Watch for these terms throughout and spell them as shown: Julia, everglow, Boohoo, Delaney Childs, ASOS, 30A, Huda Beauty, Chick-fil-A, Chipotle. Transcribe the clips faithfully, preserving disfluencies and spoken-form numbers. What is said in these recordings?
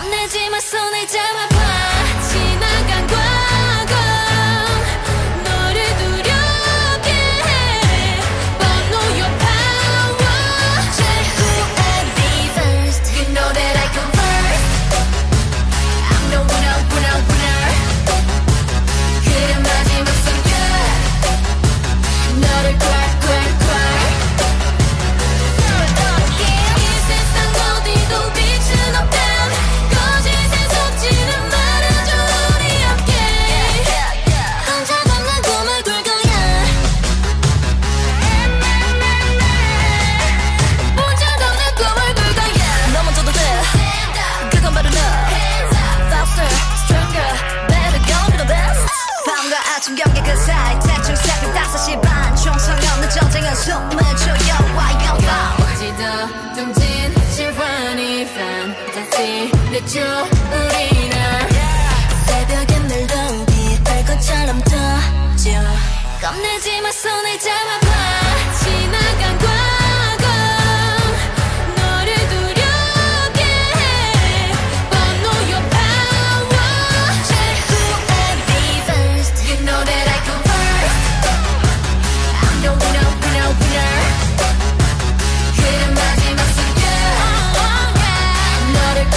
넌내 마 손을 잡아봐 지나간 과거 너를 두렵게 해 But know your power Check who I be first You know that I come first I'm the winner, winner, winner 그래 마지막 순간 너를 꽉, 꽉, 꽉 겁내지 마 손을 잡아봐 지나간 과거 너를 두렵게 해 But know your power Check who I be first You know that I come first I'm the winner, winner, winner 그래 마지막 순간 너를 꽉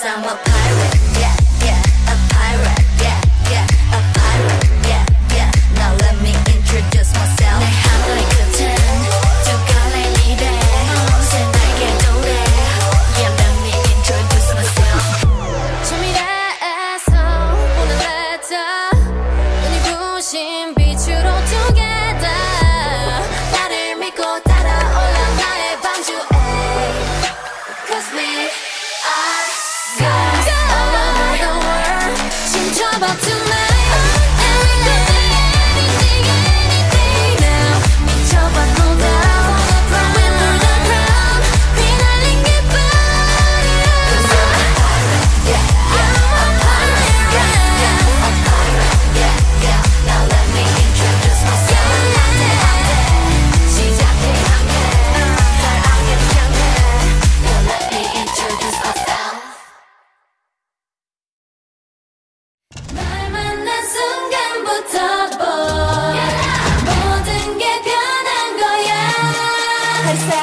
'Cause I'm a pirate, yeah, yeah, a pirate, yeah, yeah, a pirate, yeah, yeah. Now let me introduce myself. 내 하늘의 끝엔 두 갈래 미래 새 날개 노래. Yeah, let me introduce myself. 초미래에서 오는 레터 눈이 부신 빛으로 together 나를 믿고 따라올라 나의 방주에 'Cause we are girls all over the world. 춤춰봐 tonight. And we can do anything, anything now. 미쳐봐 pull down, we rule the ground. 휘날린 기분. 'Cause I'm a pirate, yeah, yeah, a pirate, yeah, yeah, a pirate, yeah, yeah. Now let me introduce myself. 안돼 안돼 시작해 안돼 사랑의 향해. Now let me introduce myself. 날 만난 순간부터 boy 모든 게 변한 거야. 할 사이에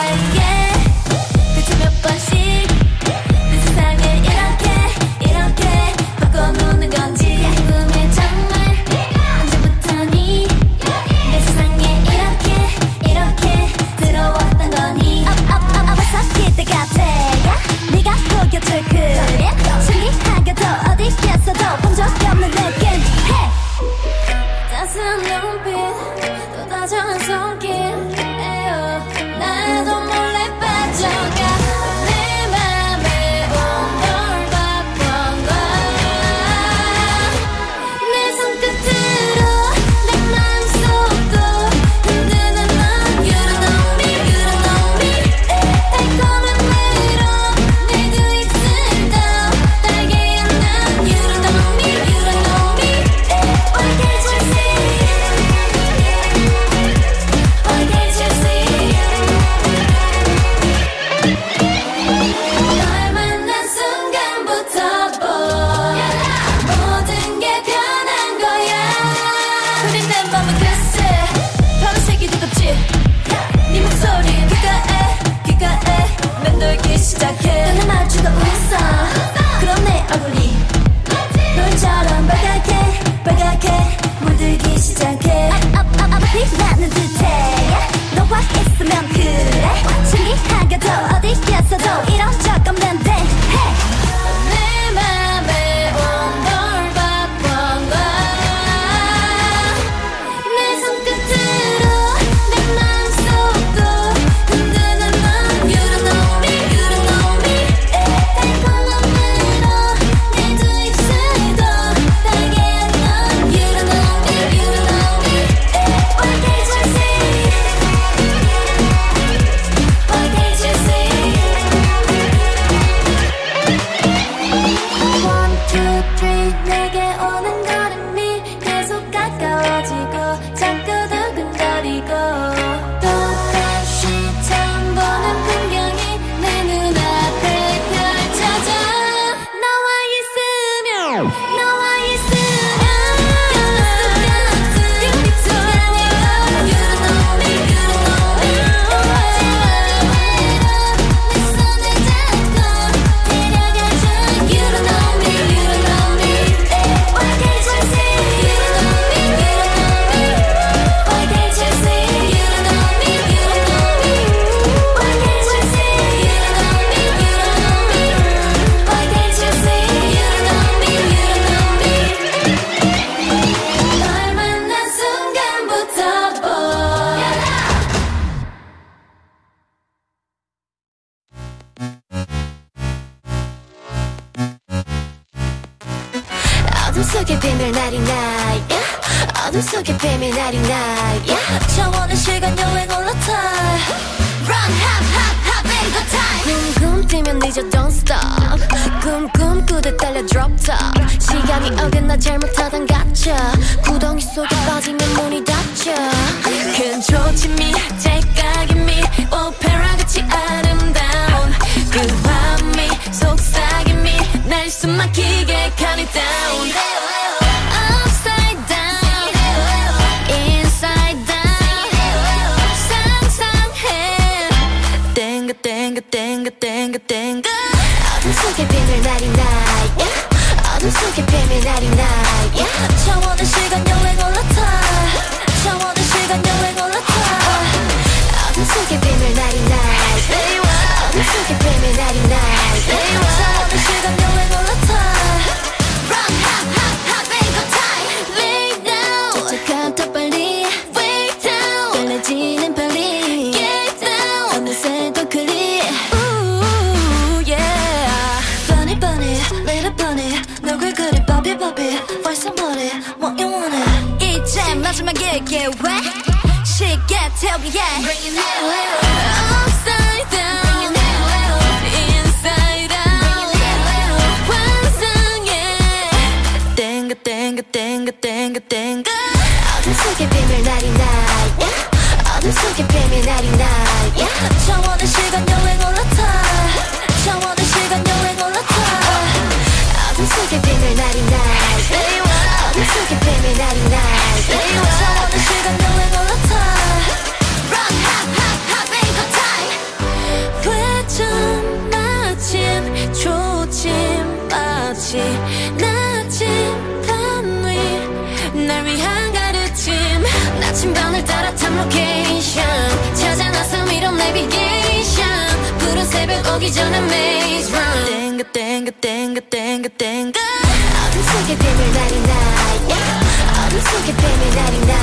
대체 몇 번씩 내 세상을 이렇게 이렇게 바꿔놓는 건지 궁금해 정말 언제부터니 내 세상에 이렇게 이렇게 들어왔던 거니. 어버석이 때가 돼가 네가 보여줄 그 신기하게도 어디에서도 본 적이 없는 느낌. Hey! 따스한 눈빛 또 다정한 손길 에요 나도 몰래 빠져가 내 맘에 온걸 바꿔놔 내 손끝으로 내 맘속도 흔드는 넌 You don't know me, you don't know me 달콤한 매로 내 두 입술 다 달게 한 난 You don't know me, you don't know me Why can't you see? Why can't you see? 날 만난 순간부터 boy 모든 게 변한 거야. 흐린 내 맘은 글쎄 파란색이 뜨겁지 네 목소리 귀가에 귀가에 맴돌기 시작해 눈을 마주고 웃어 그럼 내 얼굴이 노을처럼 빨갛게 빨갛게 물들기 시작해. 어차피 나는 듯해 너와 있으면 그래 신기하게도 어디에서도 이런 적 없는데. Hey! 내 맘에 온걸 바꿔놔 내 손끝으로 내 맘속도 흔드는 넌 You don't know me, you don't know me 달콤한 매로 내 두 입술도 달게 한 넌 You don't know me, you don't know me Why can't you see? Why can't you see? One, two, three 내게 오는 걸음이 계속 가까워지고 자꾸 두근거리고 또다시 처음 보는 풍경이 내 눈앞에 펼쳐져 너와 있으면 너와 있으면 그 순간에 You don't know me, you don't know me 내 손을 잡고 데려가줘 You don't know me, you don't know me Why can't you see? You don't know me, you don't know me Why can't you see? You don't know me, you don't know me Why can't you see? You don't know me, you don't know me Why can't you see? You don't know me, you don't know me 널 만난 순간부터 boy 어둠 속에 비밀날이 나야 어둠 속에 비밀날이 나야 차원의 시간 여행 올라타 Run, hop, hop, hop, ain't got time 눈꿈 뜨면 잊어 don't stop 꿈 꿈꾸듯 달려 drop top 시각이 어긋나 잘못하던 갇혀 구덩이 속에 빠지면 문이 닫혀 큰 조침이 째깍임이 오페라같이 아름다운 그 화음이 속삭임이 날 숨막히게 cut it down Upside down Inside down 상상해 땡가 땡가 땡가 땡가 땡가 어둠 속에 비밀날이 나 어둠속에 비밀날이 날 yeah. 차원의 시간 여행 올라타 차원의 시간 여행 올라타 어둠속에 비밀날이 날 어둠속에 비밀날이 날 차원의 시간 여행 올라타 Run, hop, hop, hop, make a time Lay down 도착한 더 빨리 Way down 달라지는 발리 Get down 어느새 더 클리 Ooh, yeah Bunny, bunny, little bunny 누굴 그리 바비 바비 For somebody, what you want it 이제 마지막에 계획 She get tell me yeah Bring it down Upside down 어둠속에 비밀날이 날 yeah. 어둠속에 비밀날이 날 yeah. 차원의 시간 여행 올라타 차원의 시간 여행 올라타 어둠속에 비밀날이 날 어둠속에 비밀날이 날 차원의 시간 여행 올라타 Run, hop, hop, hop, make a time 괴전 마침 조짐 마치 나침 침반을 따라 탑 로케이션 찾아 나선 위로 내비게이션 푸른 새벽 오기 전에 maze run 땡가 땡가 땡가 땡가 땡가 어둠 속에 비밀날이 날 yeah. 어둠 속에 비밀날이 날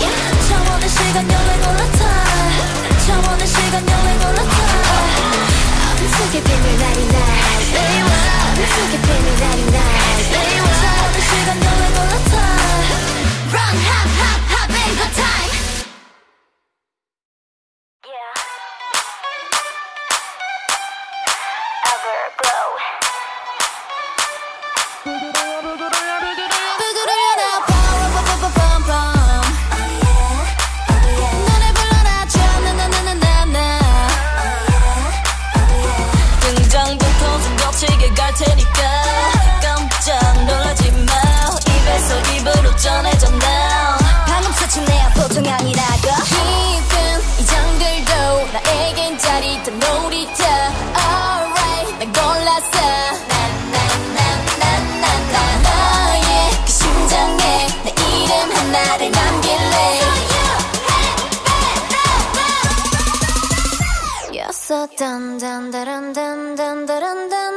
yeah. 차원의 시간 여행 올라타 차원의 시간 여행 올라타 어둠 속에 비밀날이 날 yeah. 어둠 속에 비밀날이 날 yeah. 차원의 시간 여행 올라타 Run, hop, hop, hop, make a time Yeah Everglow 너를 불러나줘 나나나나나나 등장부터 중독치게 갈 테니까 깜짝 놀라지 마 입에서 입으로 전해져 So dun dun dun dun dun dun dun dun dun dun.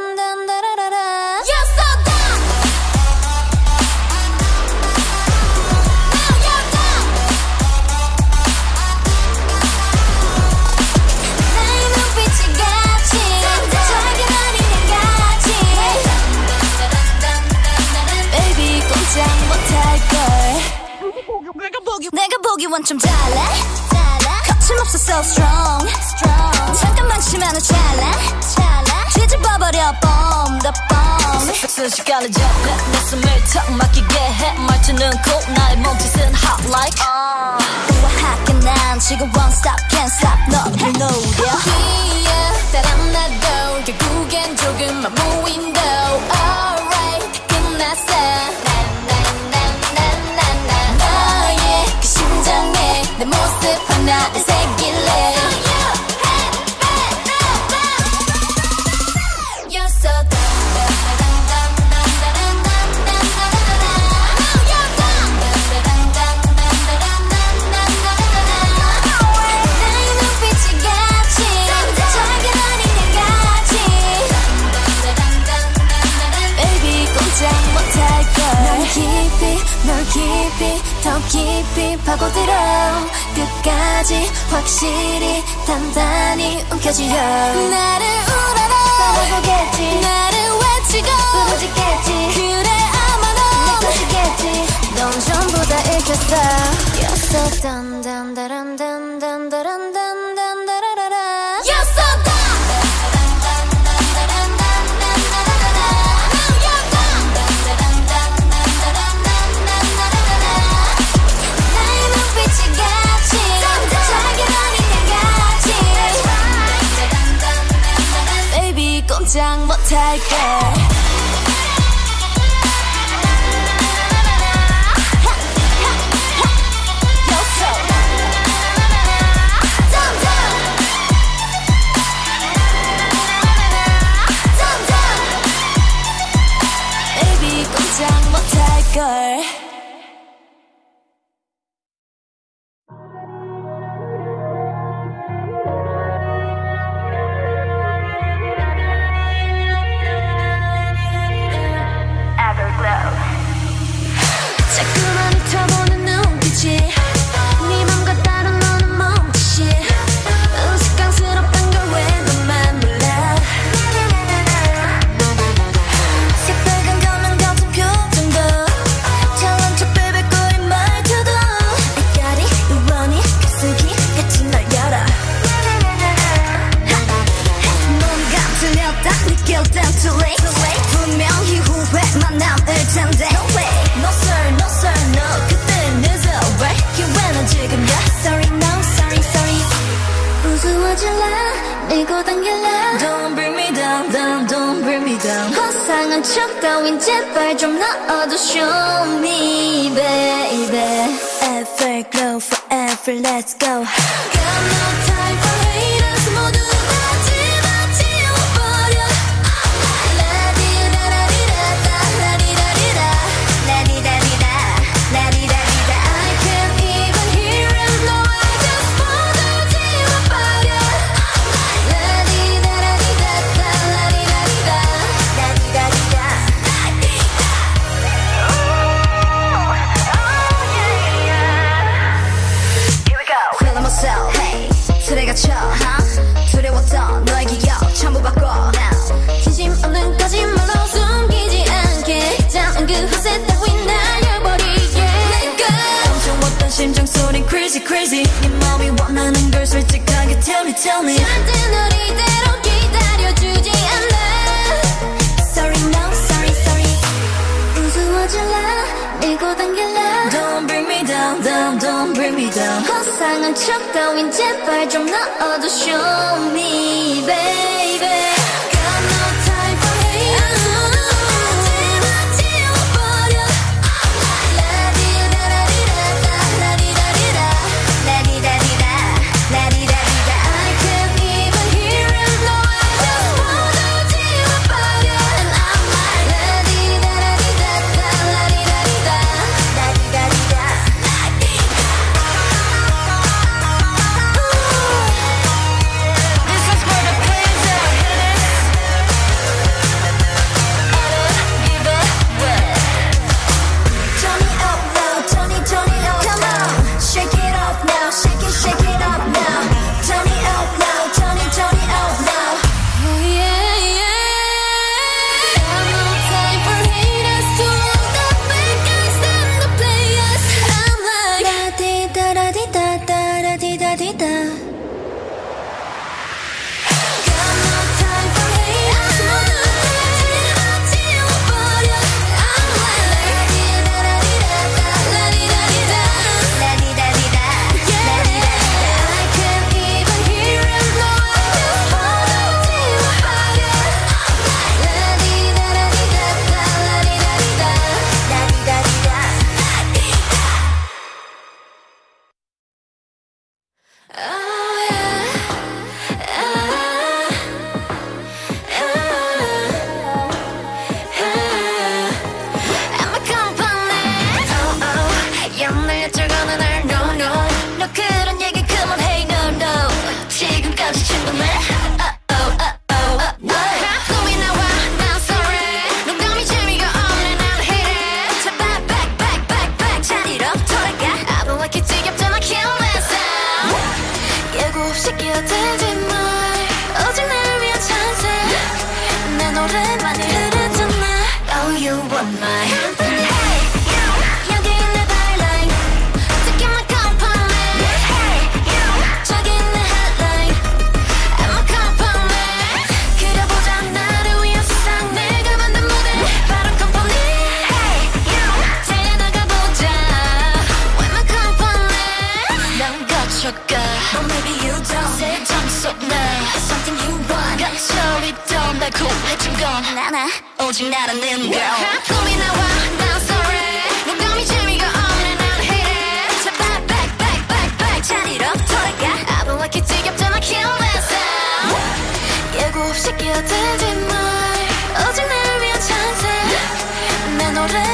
내가 보기엔 좀 달라 거침없어 so strong 잠깐만 심한 찰나 뒤집어버려 bomb the bomb 순식간에 잡혀 내 숨을 턱 막히게 해 말투는 cool 나의 몸짓은 hot like 우아하게 난 지금 one stop can't stop 너를 노려 yeah 따라 나도 결국엔 조금만 보인다 alright 다 끝났어 내 모습 하나 새길래 You're so 나의 눈빛이 같이 작은 어린애같이 Baby 꼼짝 못할걸 널 깊이 널 깊이 더 깊이 파고들어 끝까지 확실히 단단히 움켜쥐어 나를 울어라 바라보겠지 나를 외치고 부르짖겠지 그래 아마도 내 것이겠지 넌 전부 다 읽혔어 You're so dun dun dun dun dun dun dun 꼼짝 못할 걸 긴장 못할걸. Don't bring me down, down, don't bring me down. 허상한 척 따윈 제발 좀 놔둬줘. Show me, baby. Everglow forever, let's go. Got no time for haters, 모두 다 지워버려. 라디라디라다, 라디라디라, 라디라디라, 라디라디라. I can't even hear him, no, I just wanna 지워버려. Crazy, crazy. 네 맘이 원하는 걸 솔직하게 tell me, tell me. 절대 널 이대로 기다려주지 않아. Sorry, no, sorry, sorry. 우스워질라, 밀고 당길라. Don't bring me down, down, don't bring me down. 허상한 척 따윈 제발 좀 넣어줘. Show me, baby. 오직 나라는 girl 꿈이 나와 난 sorry 농담이 재미가 없네 난 hate it 자 back back back back back 자리로 돌아가 I've been like it 지겹잖아 kill myself 예고 없이 끼어들지 말 오직 날 위한 찬스 내 노래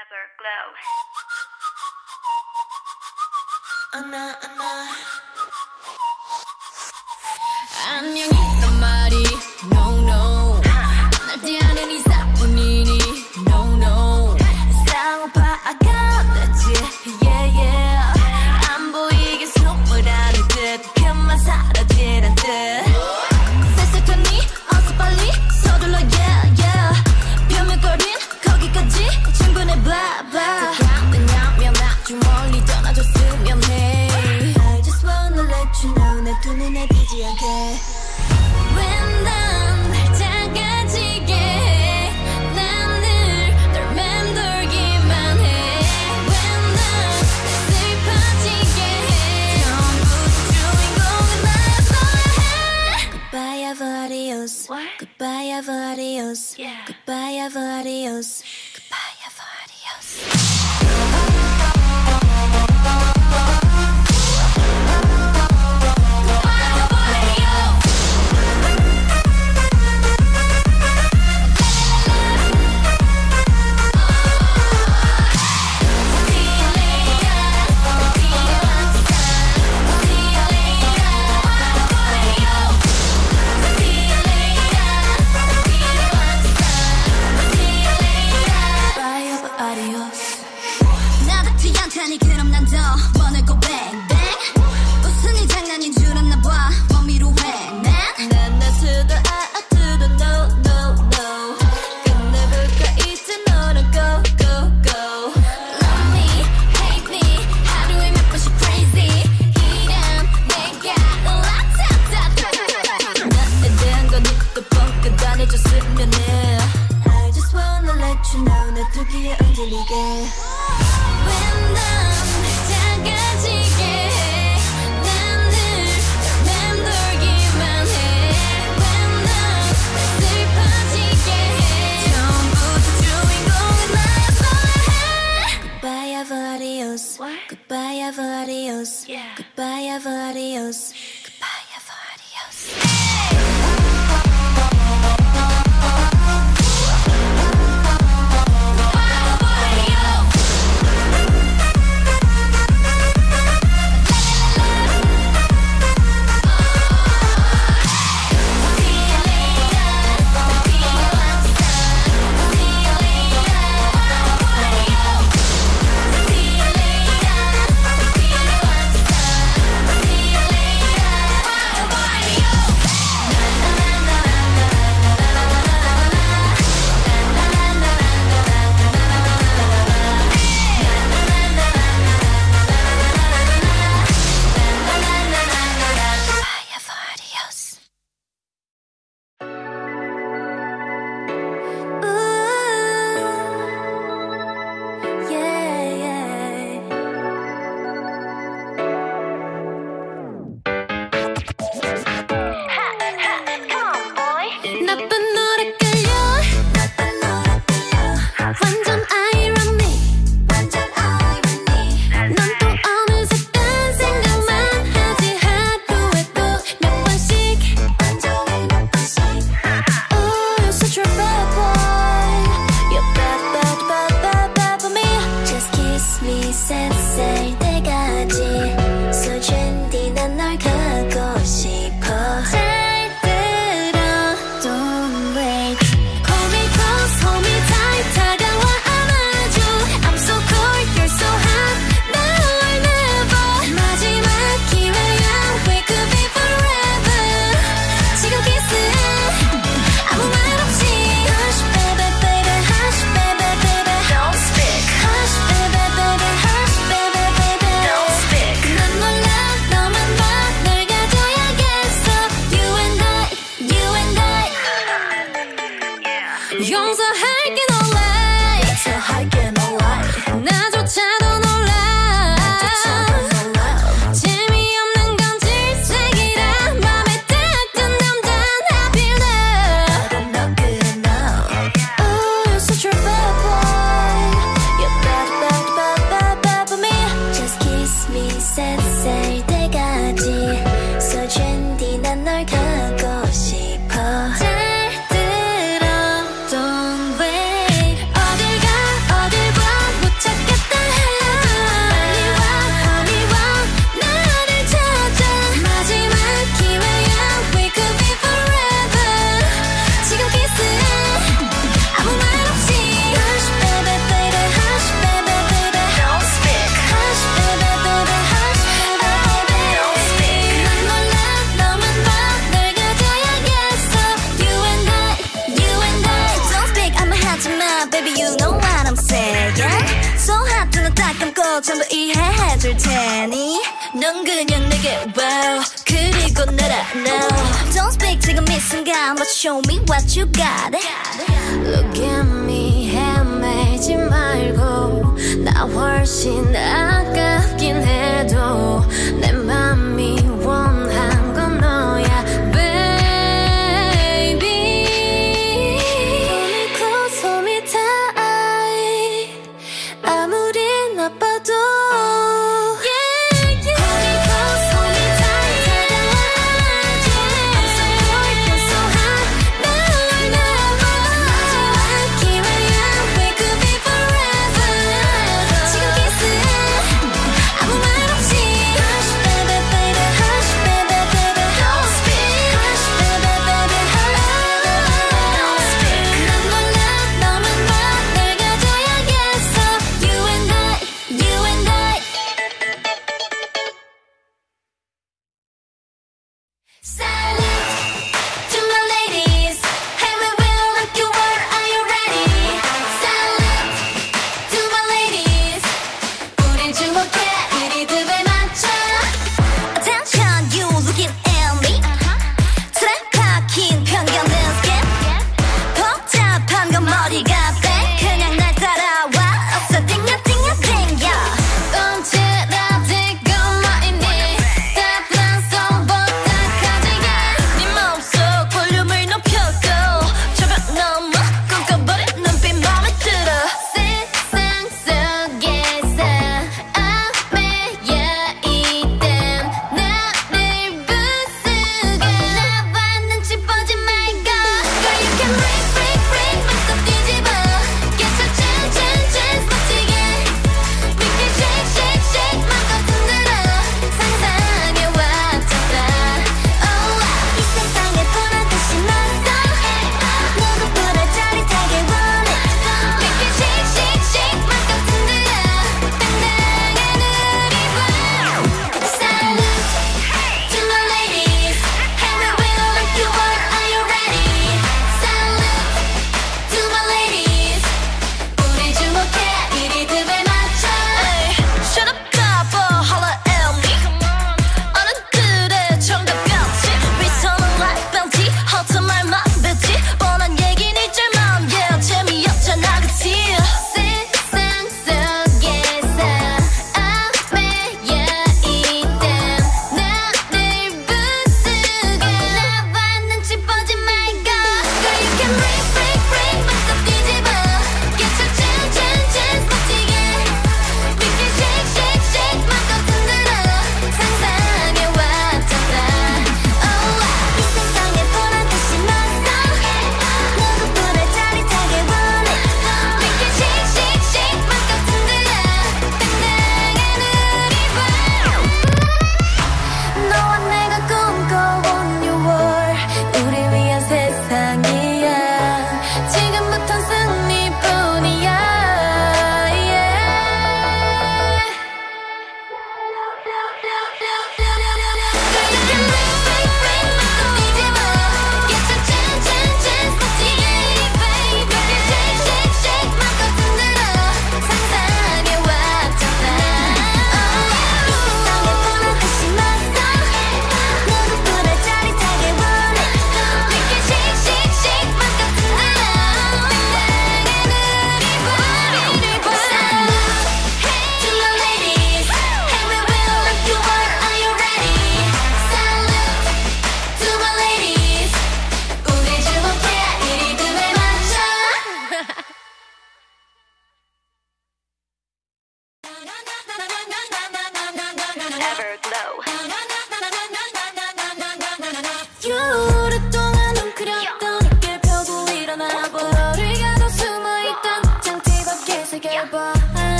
Everglow. Anna, Anna. 안녕, 난 말이 no no. 날 대하는 이 사뿐이니 no no. 싸워 봐 아까웠지 yeah yeah. 안 보이게 속물 아는 듯 그만 사라지란 듯. 새싹하니 어서 빨리 서둘러 yeah yeah. 변명거린 거기까지 충분해 blah blah. 그냥면 아주 멀리 떠나줬으면 해. I just wanna let you know 내 두 눈에 띄지 않게. When 난 날 작아지게 해, 난 늘 널 맴돌기만 해. When 난 날 슬퍼지게 해, 전부 주인공은 나였어야 해. Goodbye ever adios. What? Goodbye ever adios. Yeah. Goodbye ever adios. Goodbye ever adios. I just wanna let you know 내 두 귀에 흔들리게. When 난 작아지게 해, 난 늘 맴돌기만 해. When 난 슬퍼지게 해, 전부 주인공은 나였어야 해. Goodbye ever adios. What? Goodbye ever adios. Yeah. Goodbye ever adios. Goodbye ever adios. Hey! Don't wait. 용서 할게 no lie. 용서 할게 no lie. 나조차도 no lie. 재미없는 건 질색이라 맘에 닿던 단단한 빌라. I'm not good enough. Oh, you're such a bad boy. You're bad, bad, bad, bad, bad for me. Just kiss me, 쌀쌀 때까지. So trendy, 난 널 갖고 싶어. 전부 이해해줄 테니 넌 그냥 내게 wow 그리고 날 now. Don't speak 지금 이 순간 but show me what you got. Look at me 헤매지 말고 나 훨씬 아깝긴 해도 내 맘이 원한 건 너야 baby. 손이 커 손이 닿아 아무리 나빠도 지금 키스 아무 말 없이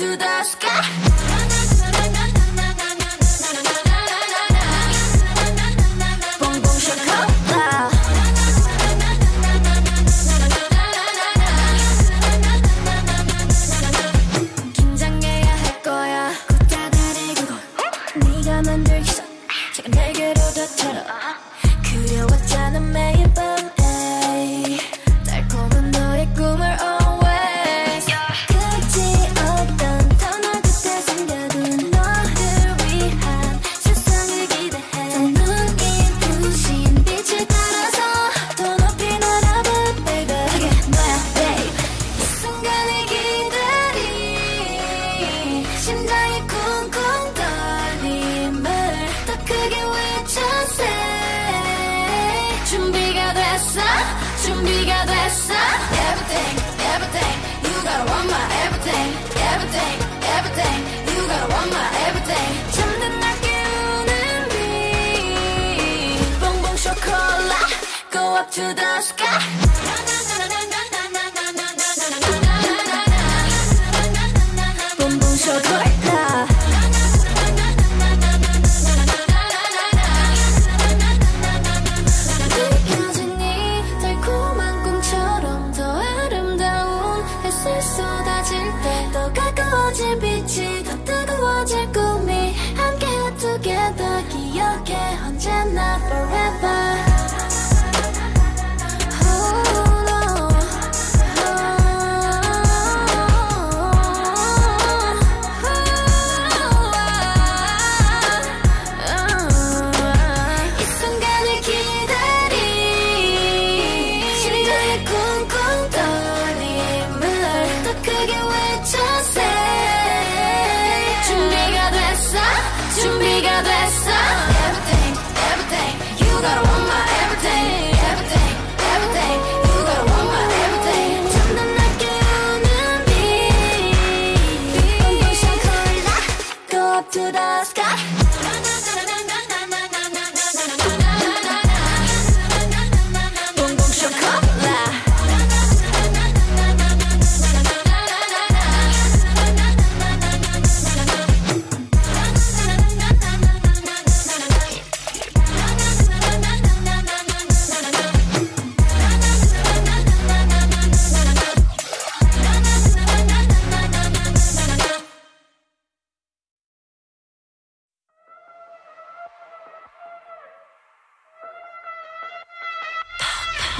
to the sky. 준비가 됐어. Everything, everything, you gotta want my everything. Everything, everything, you gotta want my everything. 잠든 날 깨우는 비 뽕뽕 초콜릿. Go up to the sky. To the sky.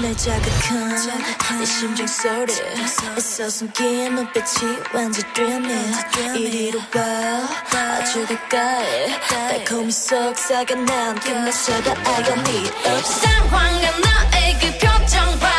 날 자극한, 자극한 이 심장 소리 애써 숨긴 눈빛이 완전 dreamy. 이리로 와 아주 가까이 달콤히 속삭여 난 끝내셔가 I got need up. 상황은 너의 그 표정 봐.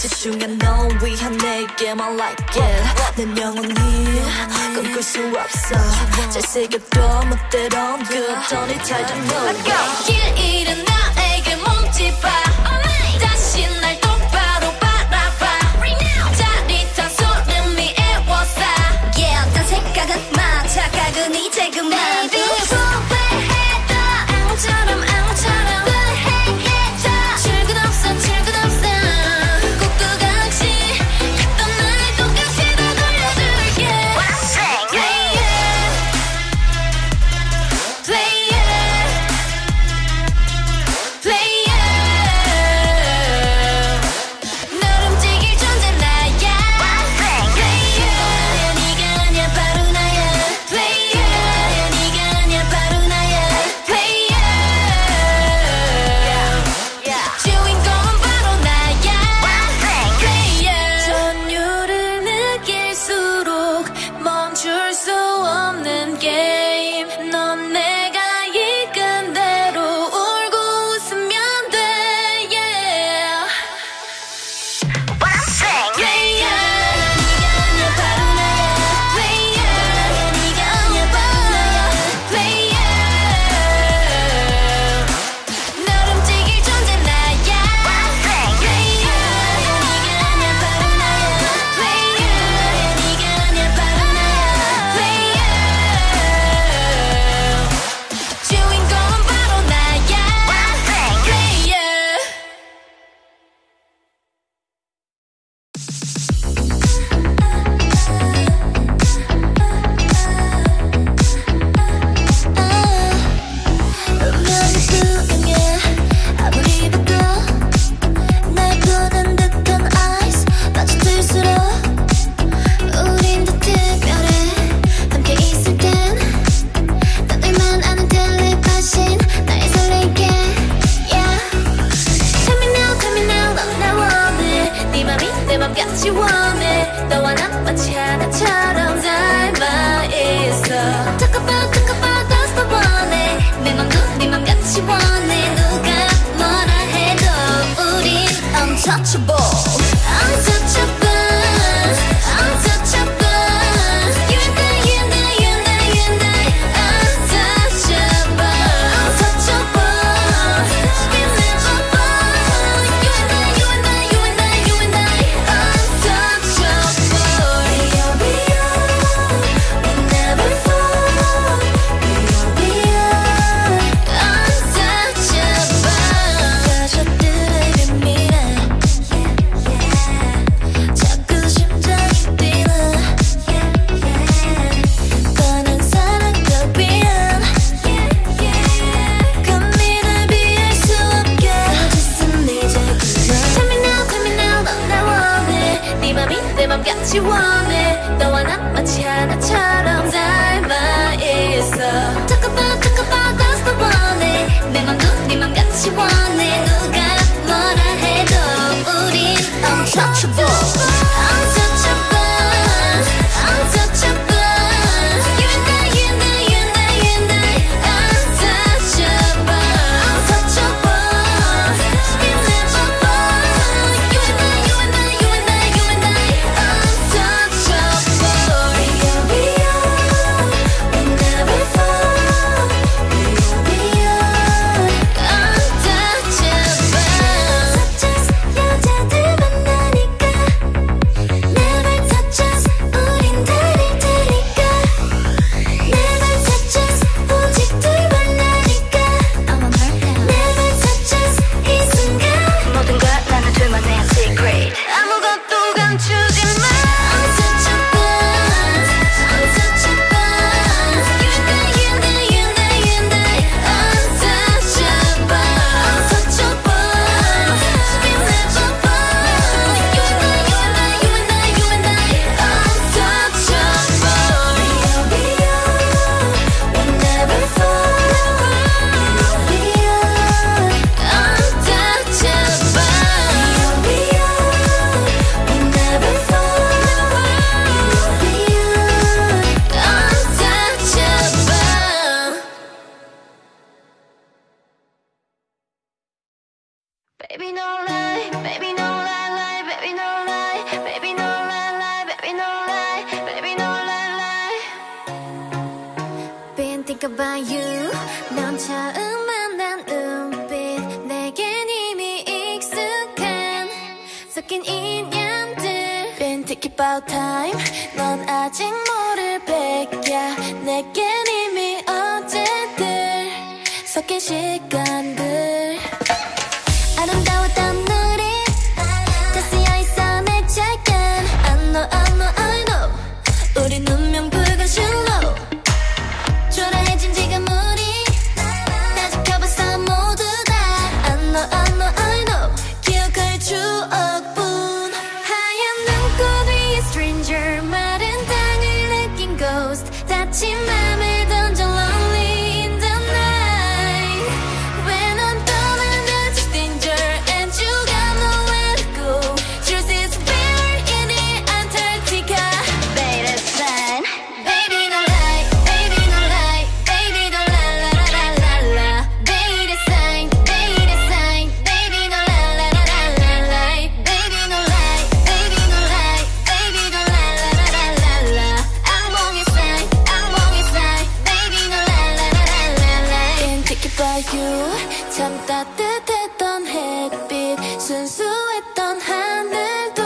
집중한 너 위한 내게만 like it. 난 영원히 꿈꿀 수 없어. 잘 새겨도 멋대로 그토니 잘 좀 놀아. 길 잃은 나에게 몸짓 봐. 다시 날 똑바로 바라봐. 짜릿한 소름이 애워싸. Yeah, 딴 생각은 마. 착각은 이제 그만. Player, About time, 넌 아직 모를 백야. 내겐 이미 어제들 섞인 시간들. 아름다웠던 우리 다 쓰여있어 내 책엔. I know, I know, I know. 우린 운명 붉은 실로 초라해진 지금 우리 다 지켜봤어 모두 다. I know, I know, I know. 기억할 추억. 참 따뜻했던 햇빛, 순수했던 하늘도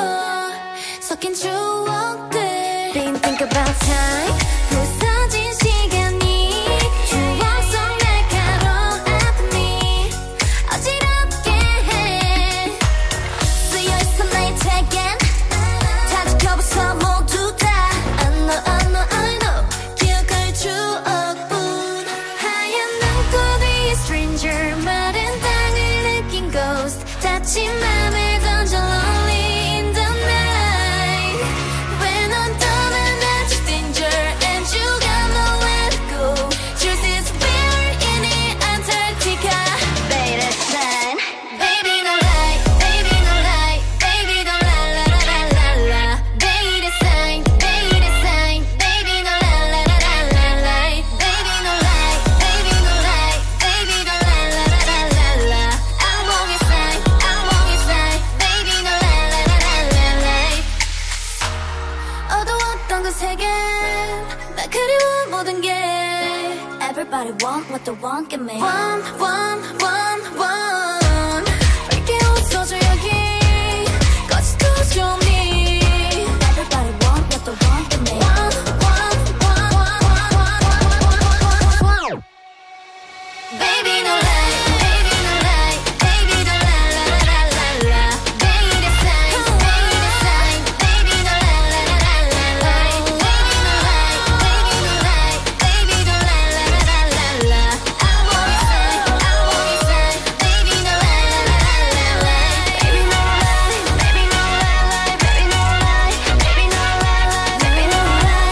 섞인 추억들. Didn't think about time. 부서진 시간이 추억 속 날카로운 me 어지럽게 해. 쓰여있어 나의 책엔 다 지켜봤어 모두 다. I know, I know, I know. 기억할 추억뿐. 하얀 눈꽃 위에 stranger 마른 땅을 느낀 ghost. 다친 맘을 던져 lonely in the night. When I'm done and that's just danger and you got nowhere to go. Truth is we're in the Antarctica. Beta sun. Baby no lie, baby no lie, baby no la la la la la la. Beta sign, beta sign, baby no la la la la la la. Baby no lie, baby no lie, baby no la la la la la la. I'm on your side, I'm on your side, baby no la la la la la la. 어두웠던 그 세계 나 그리워 모든 게. Everybody want what they want, give me one, one, one, one. 밝게 웃어줘 여기 거짓도 show me. Everybody want what they want, give me one, one, one, one, one, one, one, one, one. Baby no lie, baby no lie, baby no la la la la la la. Beta sign, beta sign, baby no la la la la la la. Baby no lie, baby no lie, baby no la la la la la la. I'm on your side, I'm on your side, baby no la la la la la. Baby no lie, baby no lie, baby no lie, baby no lie, baby no lie, baby no lie, baby no la la la la la. Baby no lie, baby no lie.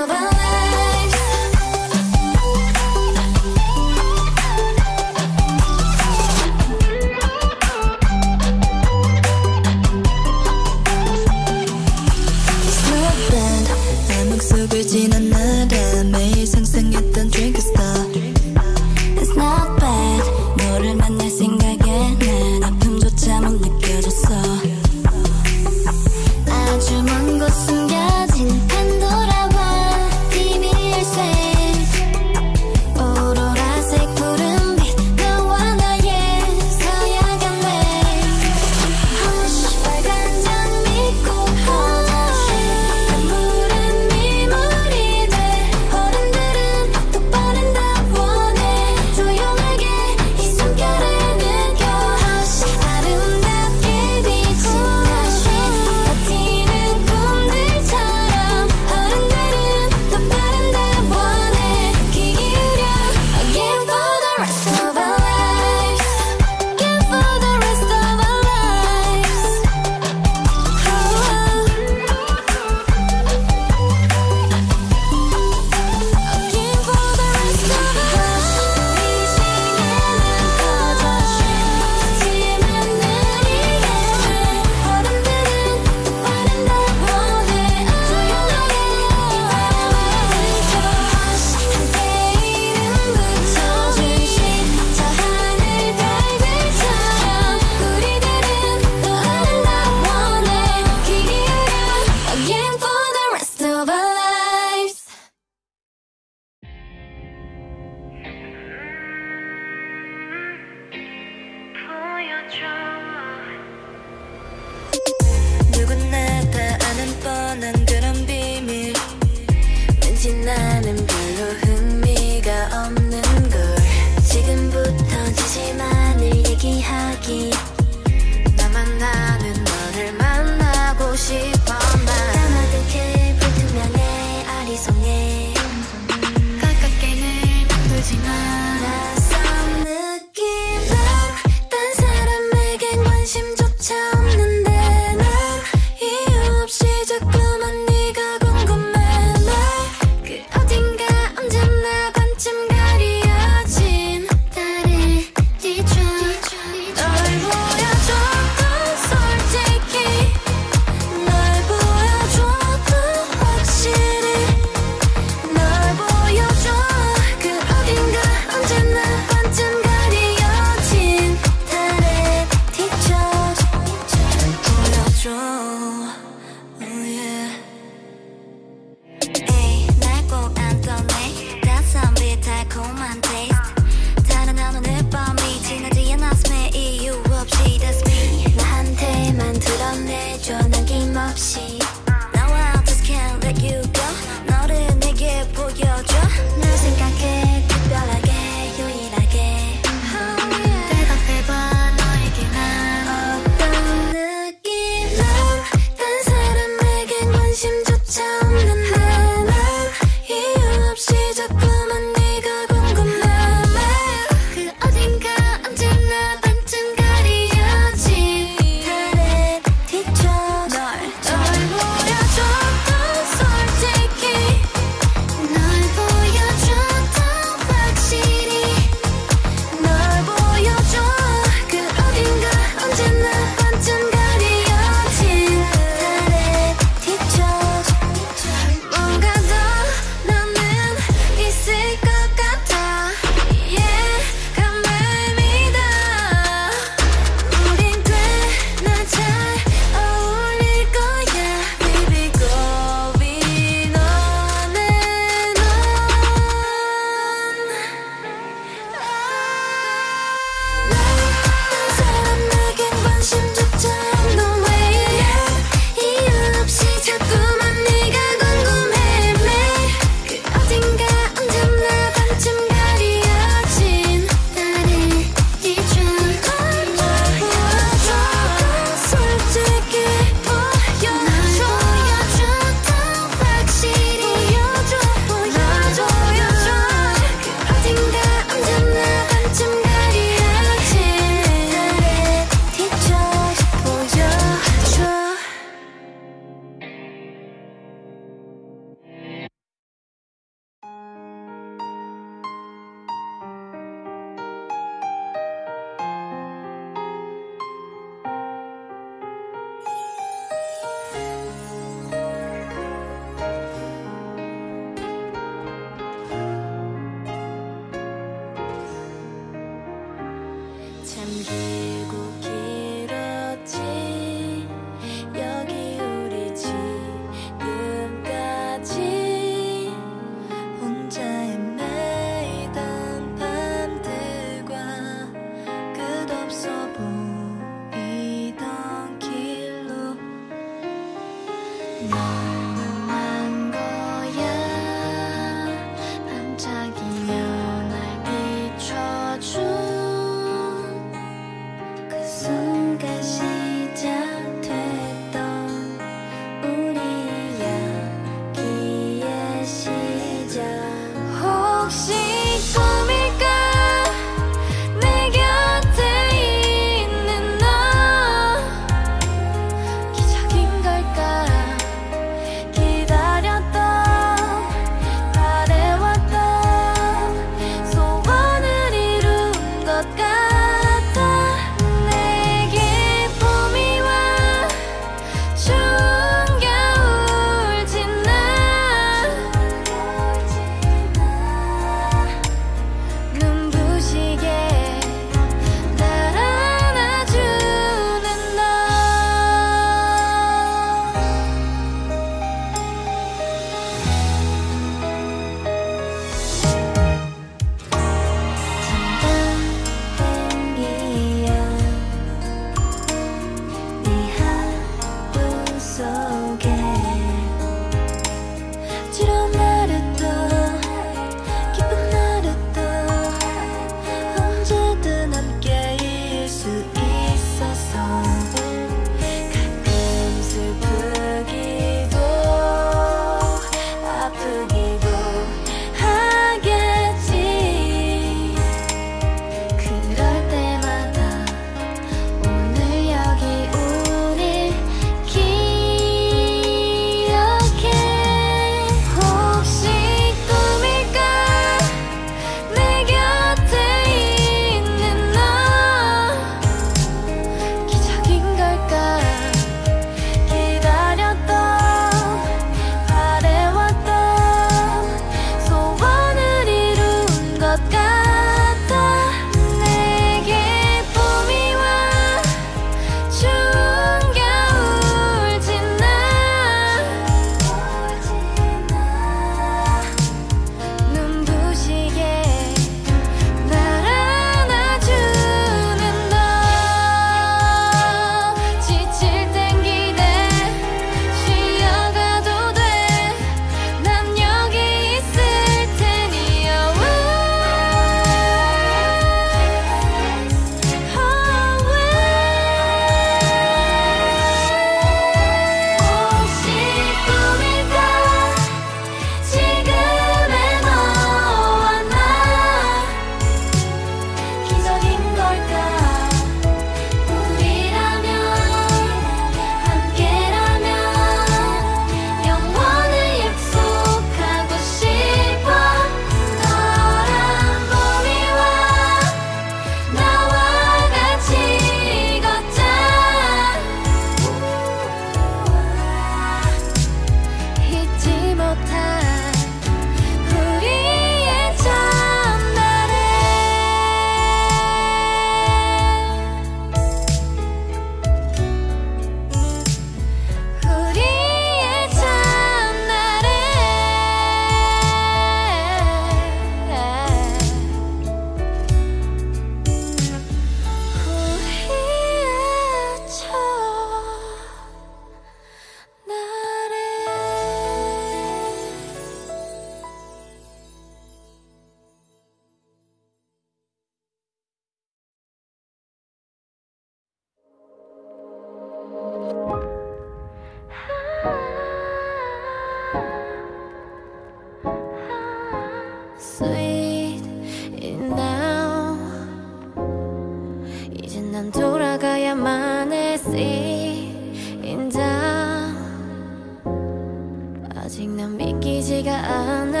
아직 난 믿기지가 않아.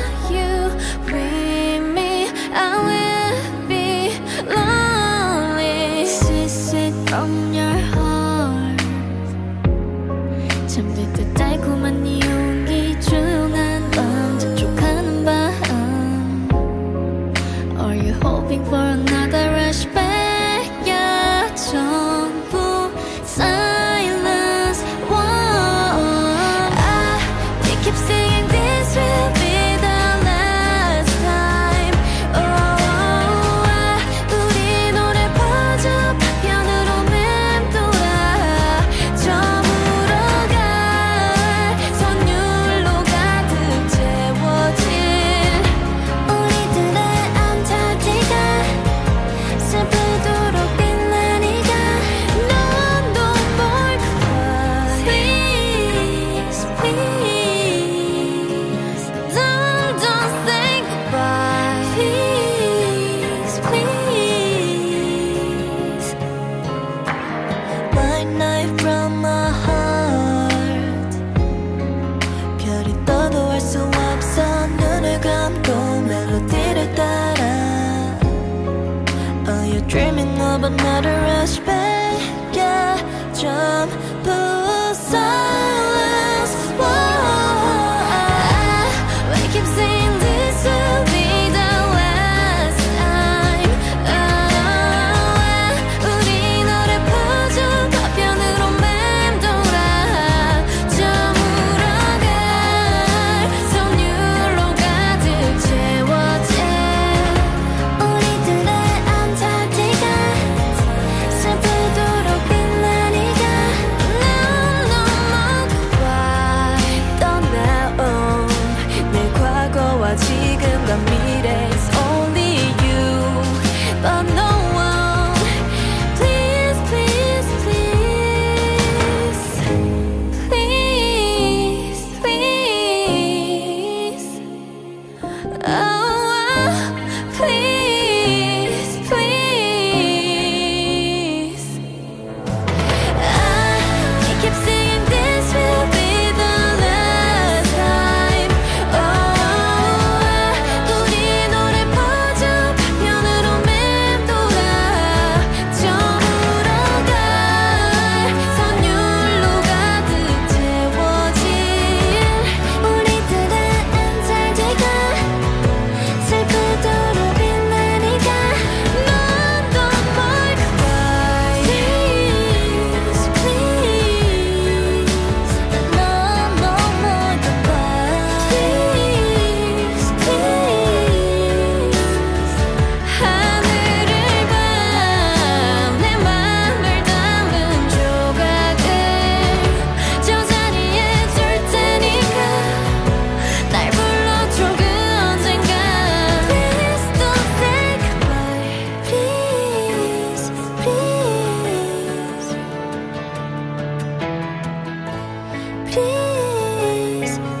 Are you with me? I will be lonely. Swiss it from your heart. 잠들 듯 달콤한 이 용기 중한 밤 접촉하는 밤. Are you hoping for another rush back? 야 전부 silence. Whoa. I keep singing this will be the last time. Oh, 우리 노래 퍼져 파편으로 맴돌아 저물어 갈 선율로 가득 채워진 우리들의 암탈기가 슬프도록 빛나니가 No, no more cry. Please,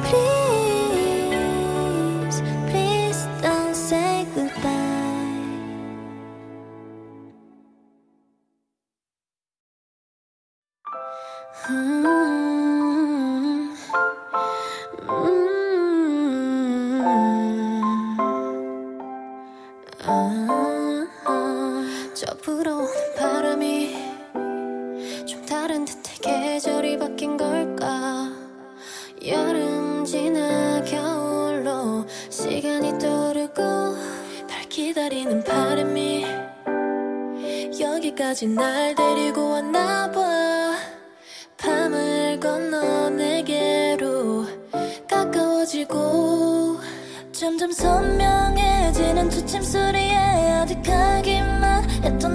please don't, don't say goodbye. Please, please Light knife from my heart. 별이 떠도 알 수 없어 눈을 감고 멜로디를 따라.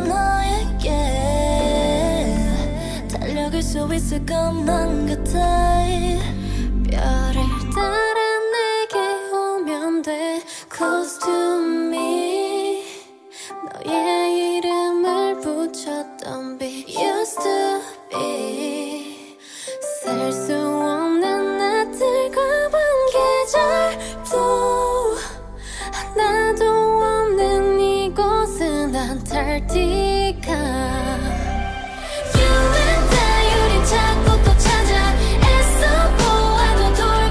Are you dreaming of another rush back? Yeah, jump, pull, silence. Whoa. I, I keep saying this will be the last time. Oh, 우리 너를 퍼져 파편으로 맴돌아 저물어갈 선율로 가득 채워진 우리들의 암탈기가 슬프도록 빛나니가 No, no more goodbye. 떠나온 내 과거와 지금과 미래 It's only you but no one. Please, please, please Please, please Oh, please, please I keep saying this will be the last time. Oh, 우리 노래 퍼져 파편으로 맴돌아 저물어갈 선율로 가득 채워진 우리들의 암살기가 슬프도록 빛나니가 No, no more cry. Please, please No, no more goodbye. Please, please 하늘을 봐, 내 맘을 담은 조각을 저 자리에 둘 테니까 날 불러줘 그 언젠가. Please don't say goodbye. Please, please Please, please, please don't say goodbye. Mm. Mm. 아, 저 불어오는 바람이 좀 다른 듯해 계절이 바뀐 걸까. 여름 지나 겨울로 시간이 떠오르고 날 기다리는 바람이 여기까지 날 데리고 왔나 봐. 밤을 건너 내게로 가까워지고 점점 선명해지는 초침 소리에 아득하기만 했던 너에게 달려갈 수 있을 것만 같아. 별을 따라 내게 오면 돼. Close to me. 너의 이름을 붙였던 빛 Used to be. 셀 수 없는 낮들과 밤 계절도 하나도 없는 이곳은 안타르티카. You and I, 우린 찾고 또 찾아 애써 보아도 돌아오지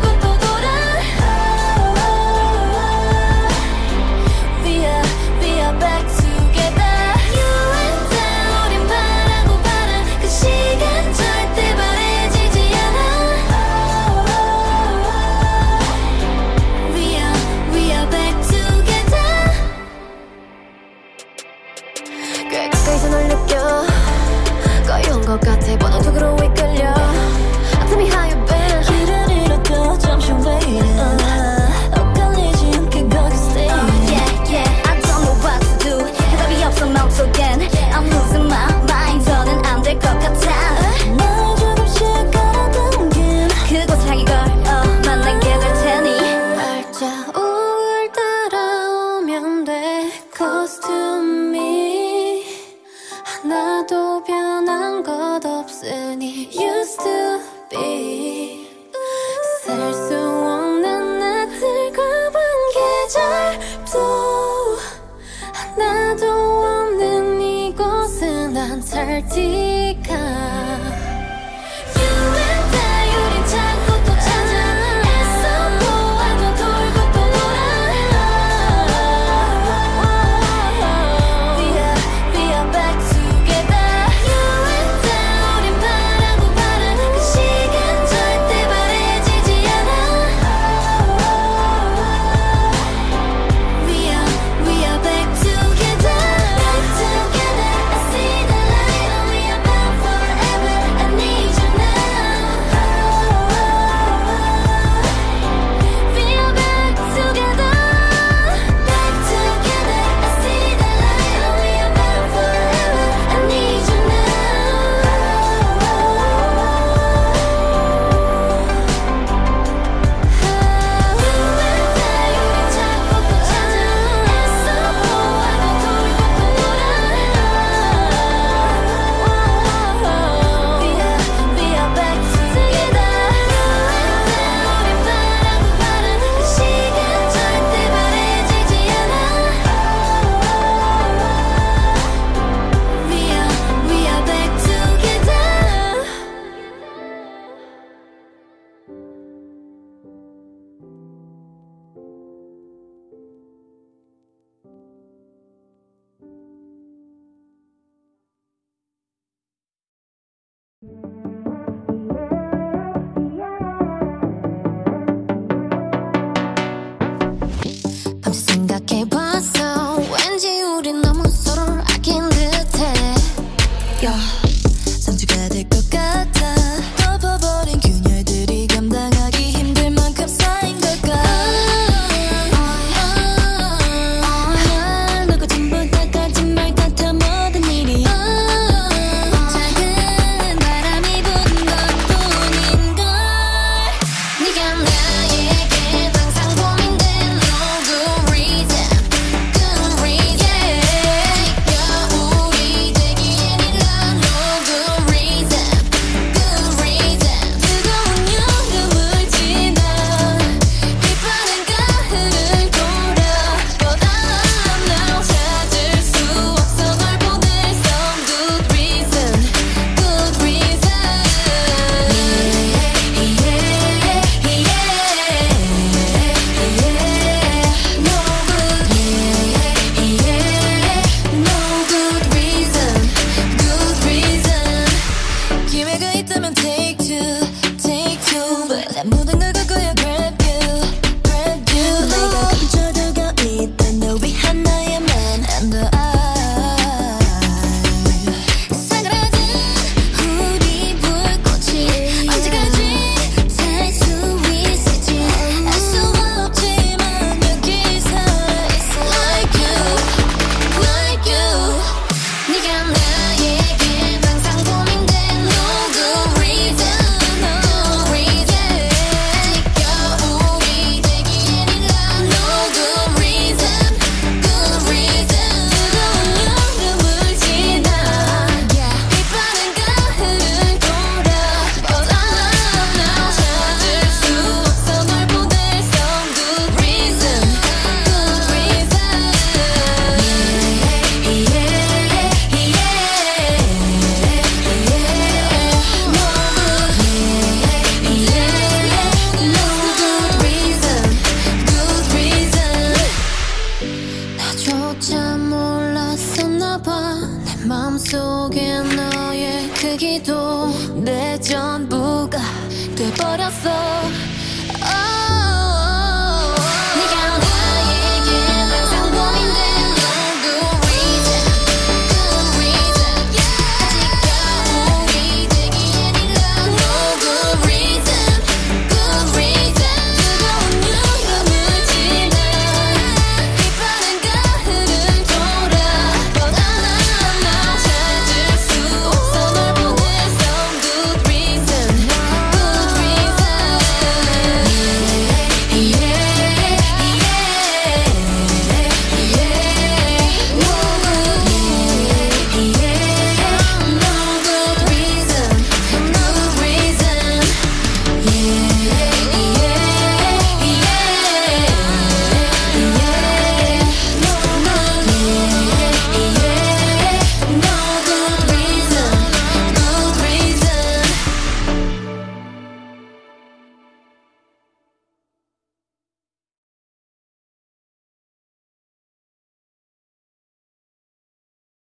내 전부가 돼버렸어.